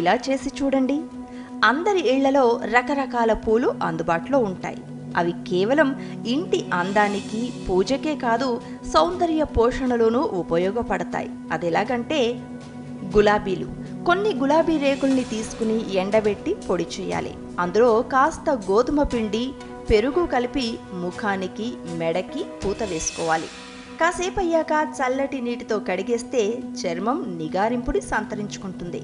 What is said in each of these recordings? ఇలా చేసి చూడండి. అందరి ఇళ్లలో రకరకాల పూలు అందుబాటులో ఉంటాయి. అవి కేవలం ఇంటి అందానికి, పూజకే కాదు, సౌందర్య పోషణలోనూ ఉపయోగపడతాయి. అదెలాగంటే, గులాబీలు. కొన్ని గులాబీ రేకుల్ని తీసుకుని ఎండబెట్టి పొడి చేయాలి. అందులో కాస్త గోధుమ పిండి, పెరుగు కలిపి ముఖానికి, మెడకి పూత వేసుకోవాలి. కాసేపు అయ్యాక చల్లటి నీటితో కడిగేస్తే చర్మం నిగారింపుడి సంతరించుకుంటుంది.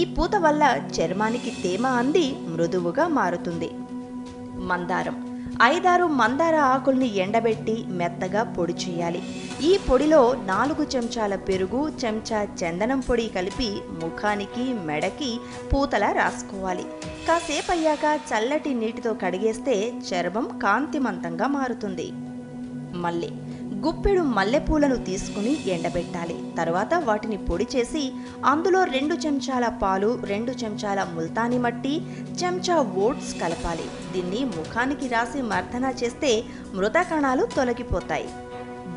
ఈ పూత వల్ల చర్మానికి తేమ అంది మృదువుగా మారుతుంది. మందారం. 5-6 మందార ఆకుల్ని ఎండబెట్టి మెత్తగా పొడి చేయాలి. ఈ పొడిలో 4 చెంచాల పెరుగు, చెంచా చందనం పొడి కలిపి ముఖానికి, మెడకి పూతలా రాసుకోవాలి. కాసేపు అయ్యాక చల్లటి నీటితో కడిగేస్తే చర్మం కాంతిమంతంగా మారుతుంది. మల్లె. గుప్పెడు మల్లెపూలను తీసుకుని ఎండబెట్టాలి. తర్వాత వాటిని పొడి చేసి అందులో 2 చెంచాల పాలు, 2 చెంచాల ముల్తాని మట్టి, చెంచా ఓట్స్ కలపాలి. దీన్ని ముఖానికి రాసి మర్దన చేస్తే మృత కణాలు తొలగిపోతాయి.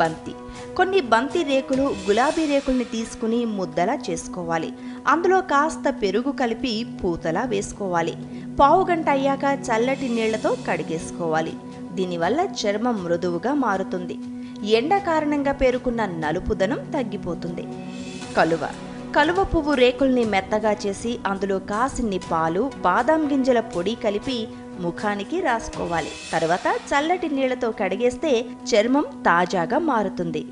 బంతి. కొన్ని బంతి రేకులు గులాబీ రేకుల్ని తీసుకుని ముద్దలా చేసుకోవాలి. అందులో కాస్త పెరుగు కలిపి పూతలా వేసుకోవాలి. పావుగంట అయ్యాక చల్లటి నీళ్లతో కడిగేసుకోవాలి. దీనివల్ల చర్మం మృదువుగా మారుతుంది. ఎండ కారణంగా పేరుకున్న నలుపుదనం తగ్గిపోతుంది. కలువ. కలువ పువ్వు రేకుల్ని మెత్తగా చేసి అందులో కాసిన్ని పాలు, బాదాం గింజల పొడి కలిపి ముఖానికి రాసుకోవాలి. తర్వాత చల్లటి నీళ్లతో కడిగేస్తే చర్మం తాజాగా మారుతుంది.